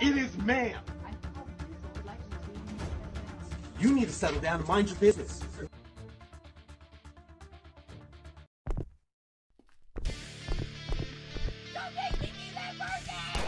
It is, ma'am. You need to settle down and mind your business. Don't make me be that person!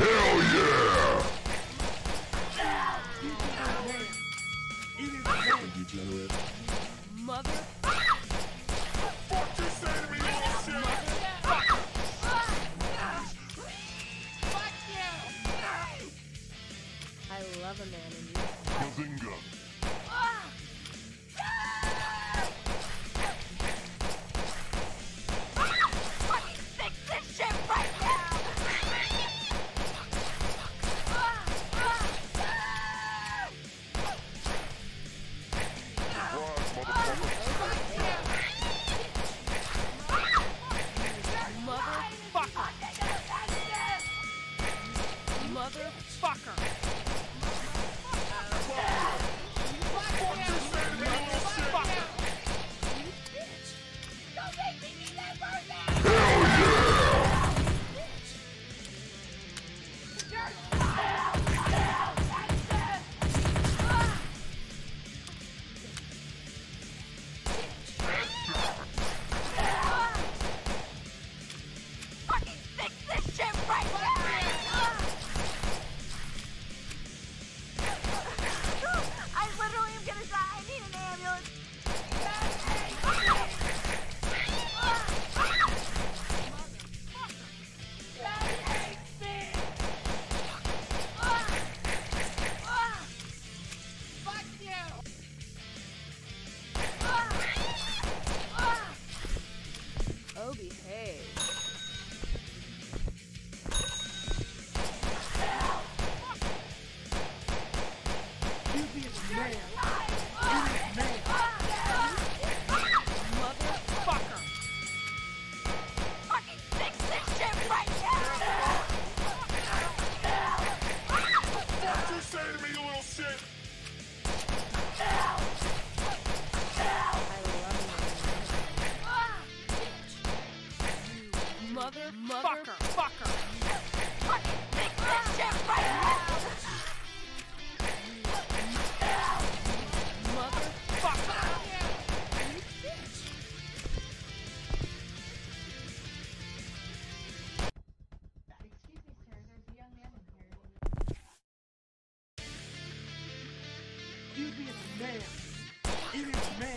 Hell yeah! Motherfucker! Take that shit right now! Motherfucker! Excuse me, sir. There's a young man in here. You be a man. You be a man.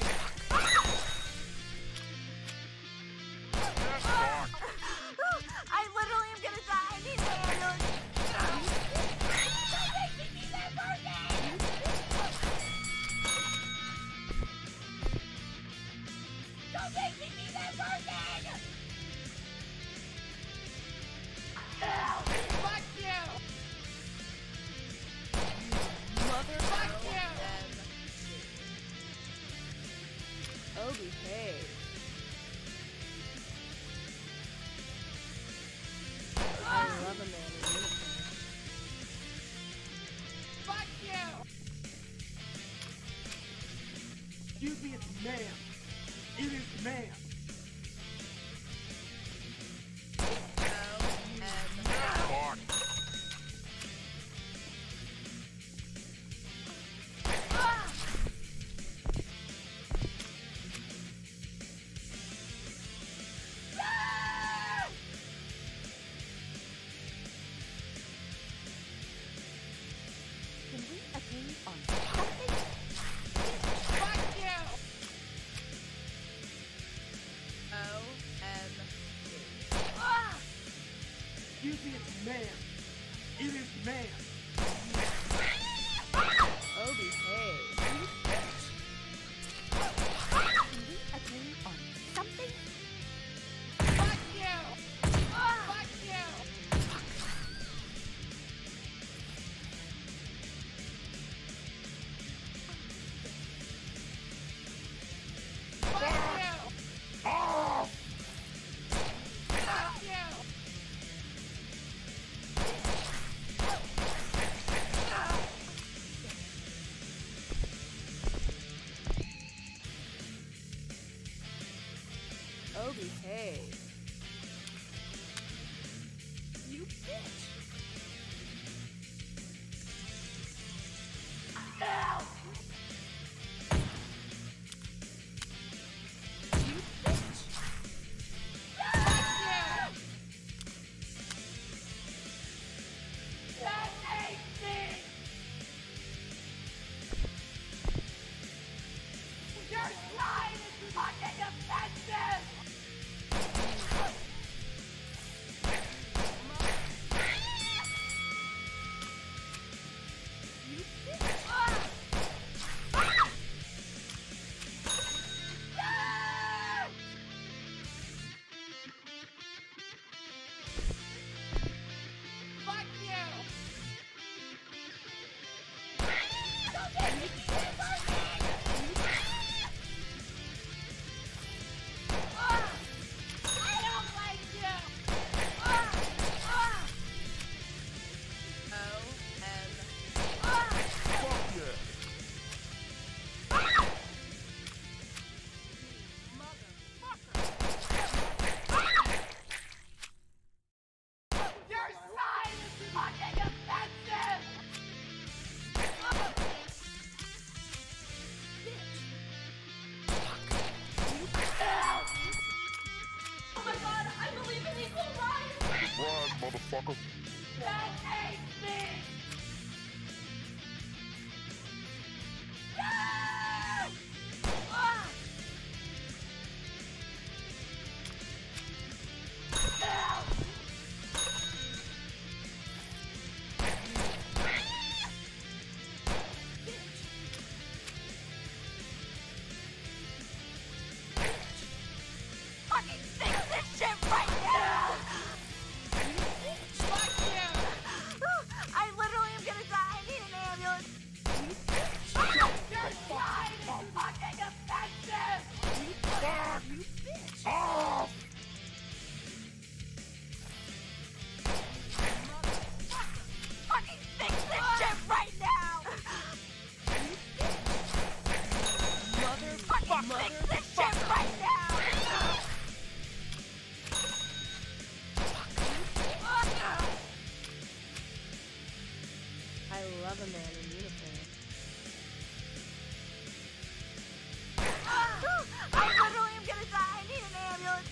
Motherfucker. That hates me! No! Ah! No! I literally another man in uniform. I literally am gonna die. I need an ambulance.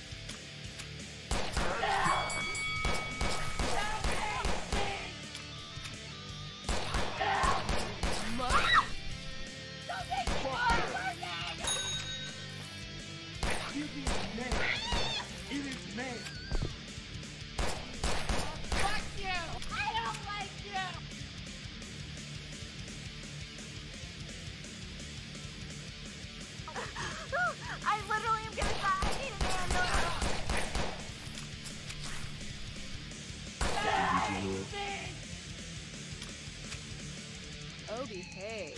Obi, hey.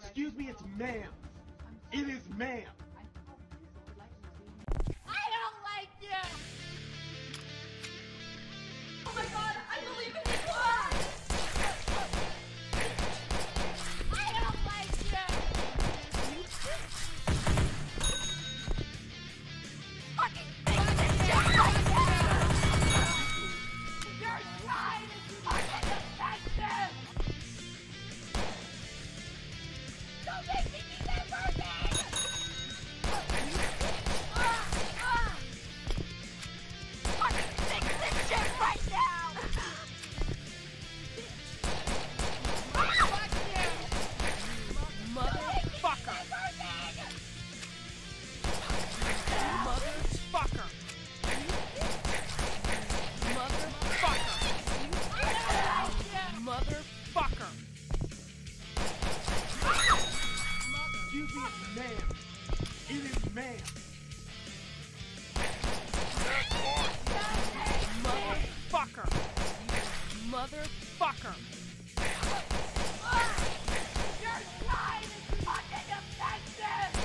Excuse me, it's ma'am. It is ma'am. I don't like you! Oh my god, I believe in you! I don't like you! Fucking thing! Your side is fucking offensive! Don't make me do that fucking fix this shit right now! Motherfucker! Motherfucker! Motherfucker! Motherfucker! Ma'am, it is ma'am. Motherfucker. Motherfucker. Your side is fucking offensive.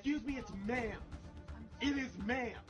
Excuse me, it's ma'am. It is ma'am.